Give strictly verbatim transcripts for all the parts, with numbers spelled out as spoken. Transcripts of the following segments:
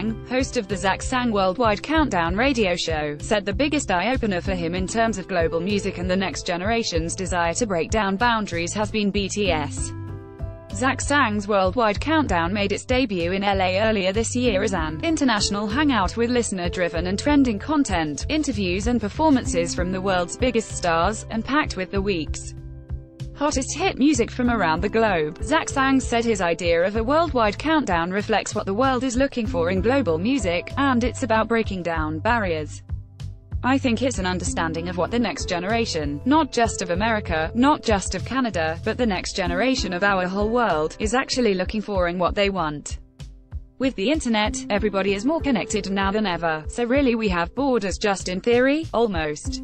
Sang, host of the Zach Sang Worldwide Countdown radio show, said the biggest eye-opener for him in terms of global music and the next generation's desire to break down boundaries has been B T S. Zach Sang's Worldwide Countdown made its debut in L A earlier this year as an international hangout with listener-driven and trending content, interviews and performances from the world's biggest stars, and packed with the week's hottest hit music from around the globe. Zach Sang said his idea of a worldwide countdown reflects what the world is looking for in global music, and it's about breaking down barriers. I think it's an understanding of what the next generation, not just of America, not just of Canada, but the next generation of our whole world, is actually looking for and what they want. With the internet, everybody is more connected now than ever, so really we have borders just in theory, almost.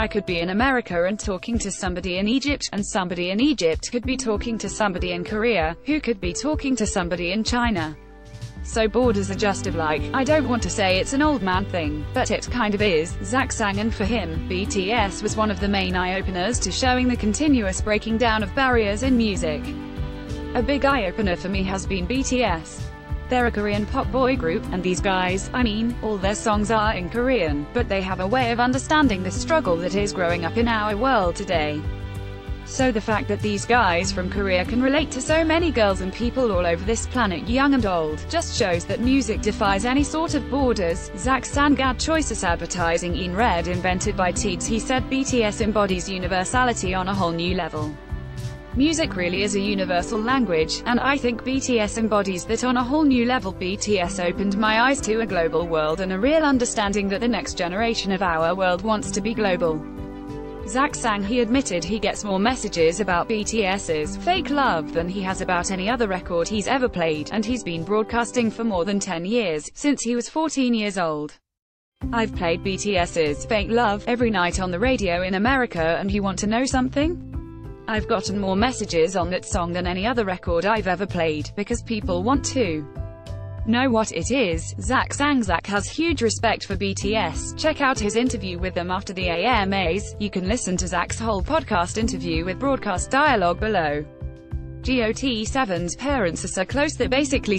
I could be in America and talking to somebody in Egypt, and somebody in Egypt could be talking to somebody in Korea, who could be talking to somebody in China. So borders are just of like, I don't want to say it's an old man thing, but it kind of is. Zach Sang, and for him, B T S was one of the main eye-openers to showing the continuous breaking down of barriers in music. A big eye-opener for me has been B T S. They're a Korean pop boy group, and these guys, I mean, all their songs are in Korean, but they have a way of understanding the struggle that is growing up in our world today. So the fact that these guys from Korea can relate to so many girls and people all over this planet, young and old, just shows that music defies any sort of borders. Zach Sang had choices advertising in red invented by Teads. He said B T S embodies universality on a whole new level. Music really is a universal language, and I think B T S embodies that on a whole new level. B T S opened my eyes to a global world and a real understanding that the next generation of our world wants to be global. Zach Sang, he admitted he gets more messages about B T S's fake love than he has about any other record he's ever played, and he's been broadcasting for more than ten years, since he was fourteen years old. I've played B T S's fake love every night on the radio in America, and you want to know something? I've gotten more messages on that song than any other record I've ever played, because people want to know what it is. Zach Sang Zach has huge respect for B T S. Check out his interview with them after the A M As. You can listen to Zach's whole podcast interview with Broadcast Dialogue below. G O T seven's parents are so close that basically